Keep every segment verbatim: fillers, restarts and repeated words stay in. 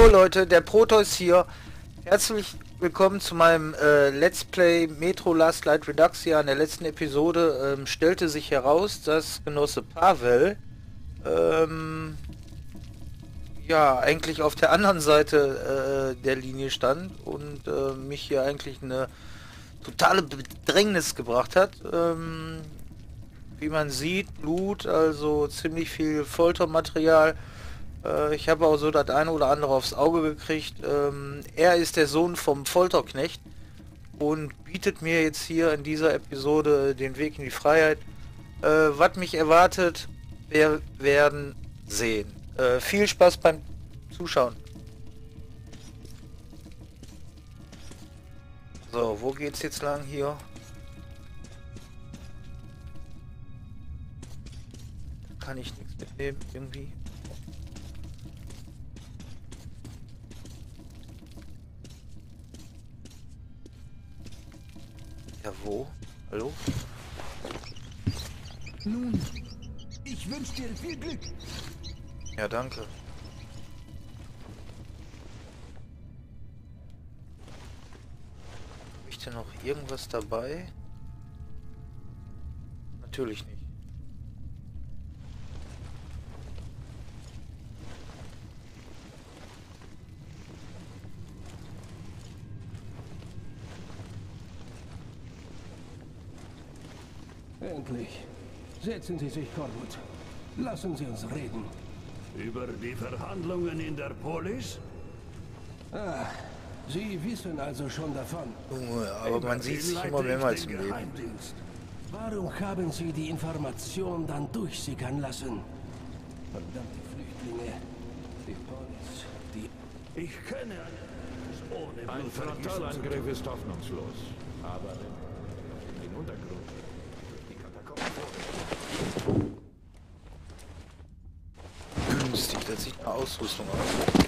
So Leute, der Proteus hier. Herzlich willkommen zu meinem äh, Let's Play Metro Last Light Redux. Ja, in der letzten Episode ähm, stellte sich heraus, dass Genosse Pavel ähm, ja eigentlich auf der anderen Seite äh, der Linie stand und äh, mich hier eigentlich eine totale Bedrängnis gebracht hat. Ähm, wie man sieht, Blut, also ziemlich viel Foltermaterial. Ich habe auch so das eine oder andere aufs Auge gekriegt. Ähm, er ist der Sohn vom Folterknecht und bietet mir jetzt hier in dieser Episode den Weg in die Freiheit. Äh, was mich erwartet, wir werden sehen. Äh, viel Spaß beim Zuschauen. So, wo geht's jetzt lang hier? Da kann ich nichts mitnehmen, irgendwie. Ja, wo? Hallo? Nun, ich wünsche dir viel Glück. Ja, danke. Habe ich denn noch irgendwas dabei? Natürlich nicht. Endlich. Setzen Sie sich, Corwood. Lassen Sie uns reden. Über die Verhandlungen in der Polis? Ah, Sie wissen also schon davon. Oh, aber man sieht sich immer mehrmals im Leben. Warum haben Sie die Information dann durchsickern lassen? Verdammte Flüchtlinge. Die Polis, die... Ich kenne einen... Ein Frontalangriff ist hoffnungslos. Aber im Untergrund... Günstig, das sieht eine Ausrüstung aus.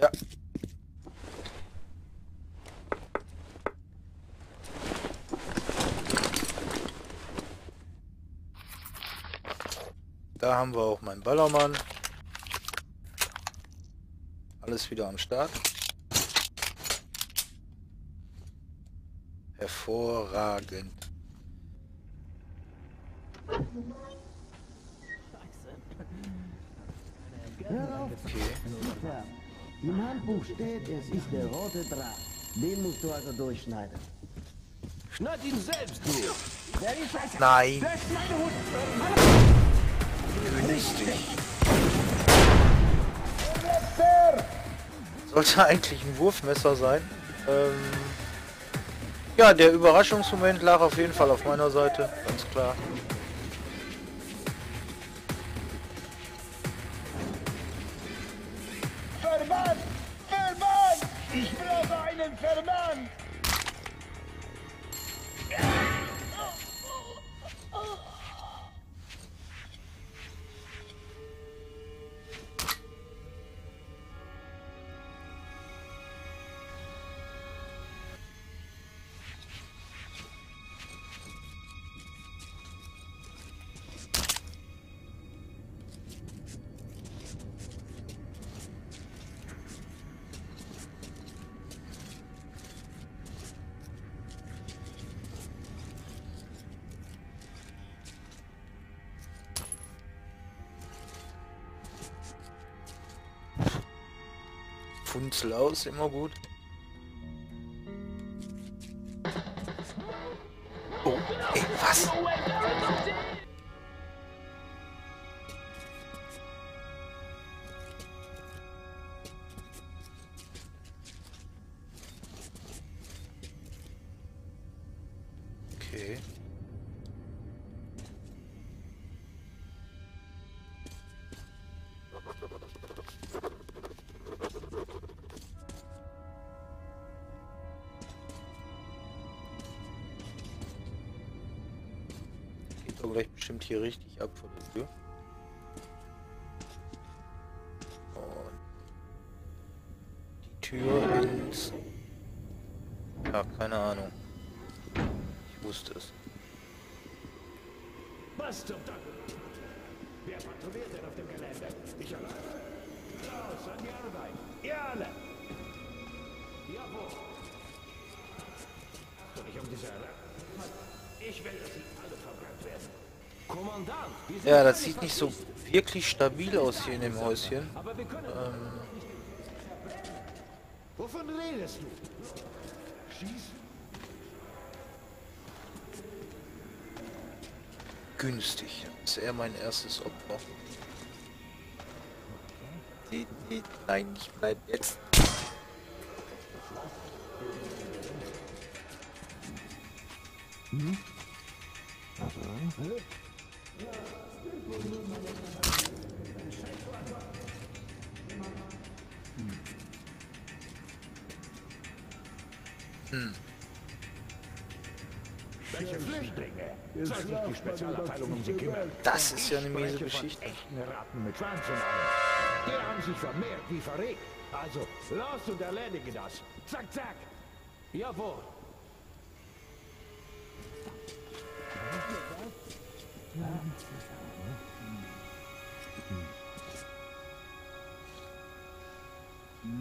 Ja. Da haben wir auch meinen Ballermann. Alles wieder am Start. Hervorragend. Okay. Im Handbuch steht, es ist der rote Draht. Den musst du also durchschneiden. Schneid ihn selbst durch. Nein. Günstig. Sollte eigentlich ein Wurfmesser sein. Ähm Ja, der Überraschungsmoment lag auf jeden Fall auf meiner Seite, ganz klar. Verband! Verband! Ich brauche einen Verband! Funzel aus, immer gut. Oh, ey, was? Okay. Vielleicht bestimmt hier richtig ab vor der Tür. Und die Tür ins... Ja, keine Ahnung. Ich wusste es. Was zum Teufel? Wer patrouilliert denn auf dem Gelände? Ich allein? Raus, an die Arbeit! Ihr alle! Jawohl! Achtung nicht um diese Alarm. Ich will, dass sie alle verbrannt werden. Kommandant! Ja, das sieht nicht so wirklich stabil aus hier in dem Häuschen. Aber wir können... Ähm. Wovon redest du? Schießen? Günstig. Das ist eher mein erstes Opfer. Okay. Nein, ich bleib jetzt. Hm? Hm. Welche Flüchtlinge? Soll sich die Spezialabteilung um sie kümmern? Das ist ja eine miese Geschichte. Echten Ratten mit Schwanz und allem. Die haben sich vermehrt wie verregt. Also, los und erledige das. Zack, zack. Jawohl.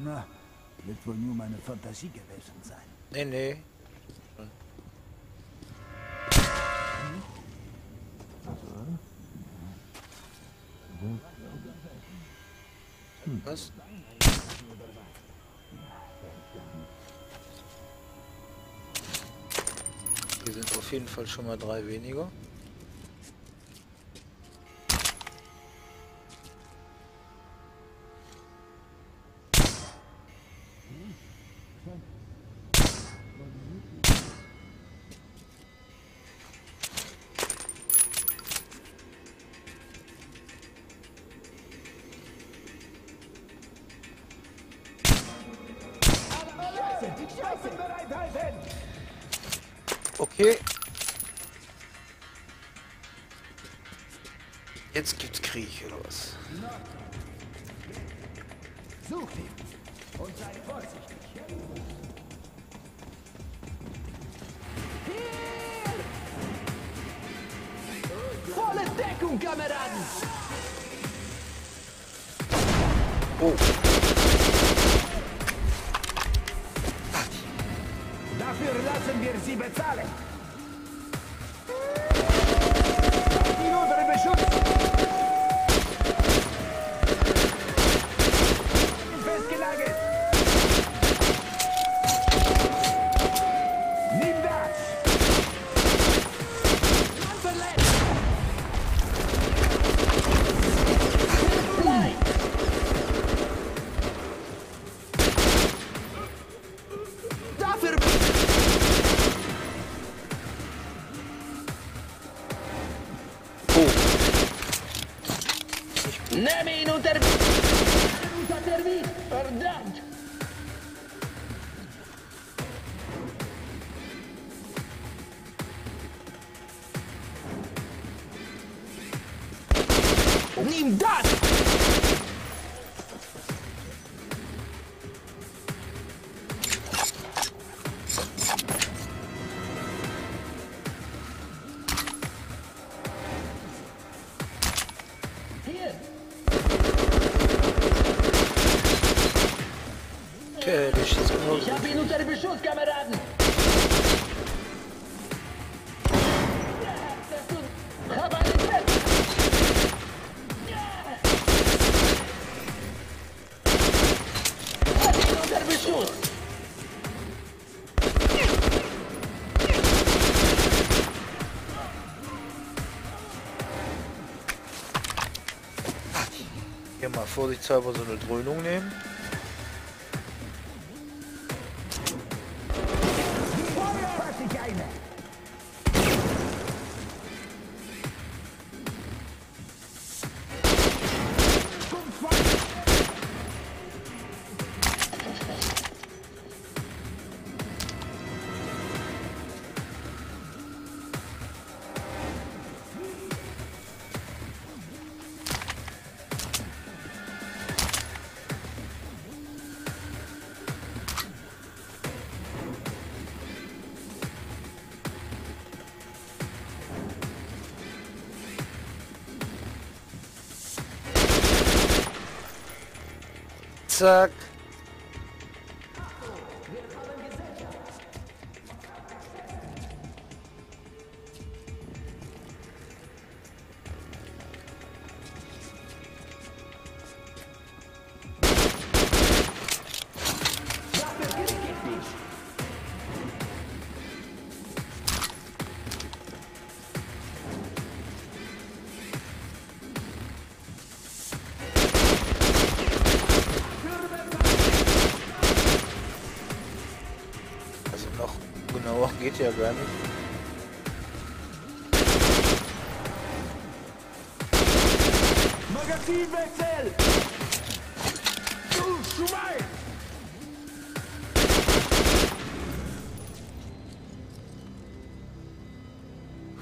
Na, wird wohl nur meine Fantasie gewesen sein. Nee, nee. Was? Hier sind auf jeden Fall schon mal drei weniger. Okay. Jetzt gibt's Krieg oder was? Such ihn und sei vorsichtig. Volle Deckung, Kameraden! Oh. Dafür lassen wir sie bezahlen. Seid in unserem Beschuss. Festgelagert. Nimm das. Dafür nehme ihn unter... Verdammt! Nimm das! Ich hab ihn unter Beschuss, Kameraden! Hier mal vorsichtshalber so eine Dröhnung nehmen. Zack. Geht ja gar nicht. Magazinwechsel! Du Schwein!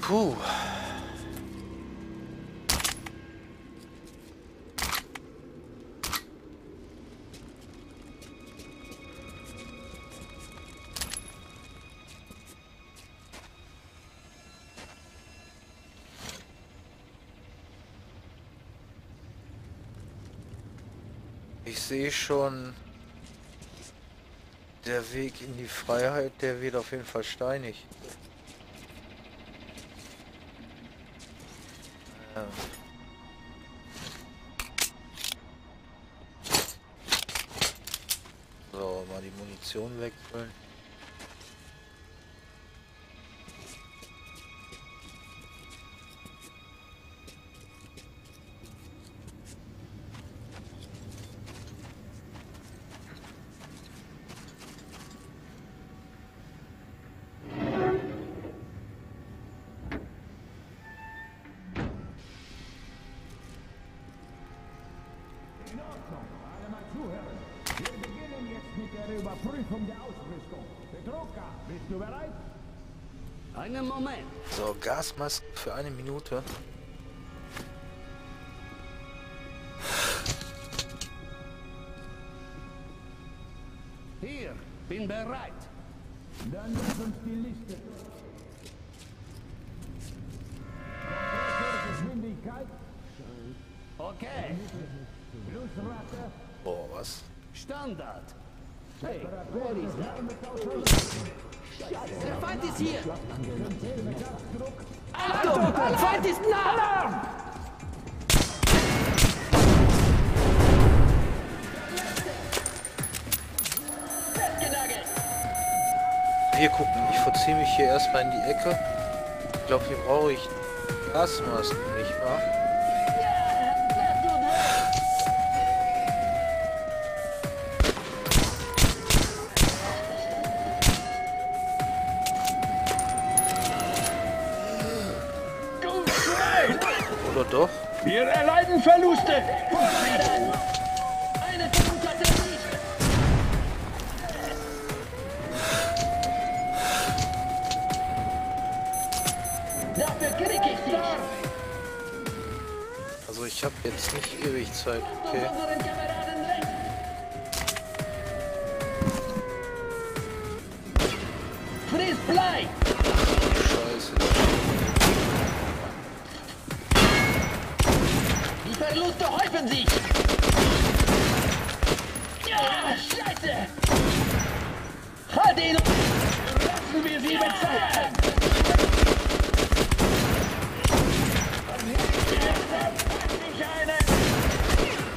Puh. Ich sehe schon, der Weg in die Freiheit, der wird auf jeden Fall steinig. Ja. So, mal die Munition wegfüllen. Überprüfung der Ausrüstung. Petrovka, bist du bereit? Einen Moment. So, Gasmaske für eine Minute. Hier, bin bereit. Dann lass uns die Liste. Geschwindigkeit. Okay. Plusrate. Boah, was? Standard. Hey, Polis, der Feind ist hier! Achtung, der Feind ist nah! Wir gucken, ich verziehe mich hier erstmal in die Ecke. Ich glaube, hier brauche ich Gasmasken, nicht wahr? Oder doch? Wir erleiden Verluste! Eine Verlustaterie! Dafür krieg ich dich! Also ich habe jetzt nicht ewig Zeit, okay? Friss Blei! Verluste häufen sich! Ja, Scheiße! Halt ihn! Lassen wir sie bezahlen!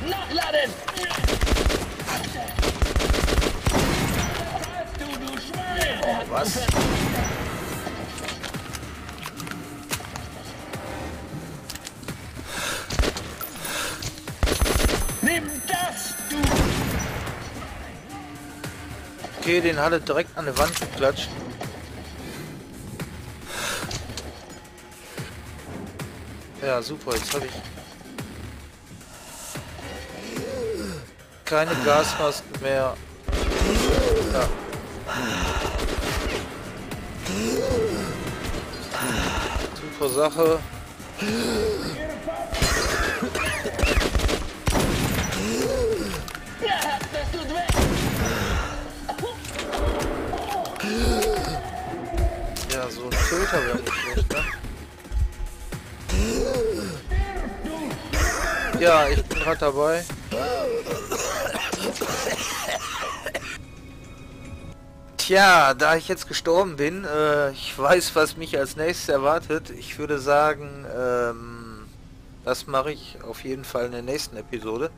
Nachladen! Du, du Schwein! Oh, was? Okay, den hat er direkt an die Wand geklatscht. Ja, super, jetzt habe ich keine Gasmasken mehr. Ja. Super Sache. So ein Filter wäre nicht schlecht, ne? Ja, ich bin gerade dabei. Tja, da ich jetzt gestorben bin, äh, ich weiß, was mich als nächstes erwartet. Ich würde sagen, ähm, das mache ich auf jeden Fall in der nächsten Episode.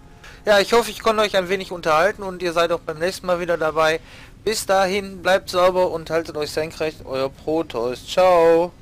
Ja, ich hoffe, ich konnte euch ein wenig unterhalten und ihr seid auch beim nächsten Mal wieder dabei. Bis dahin, bleibt sauber und haltet euch senkrecht, euer Proteus. Ciao!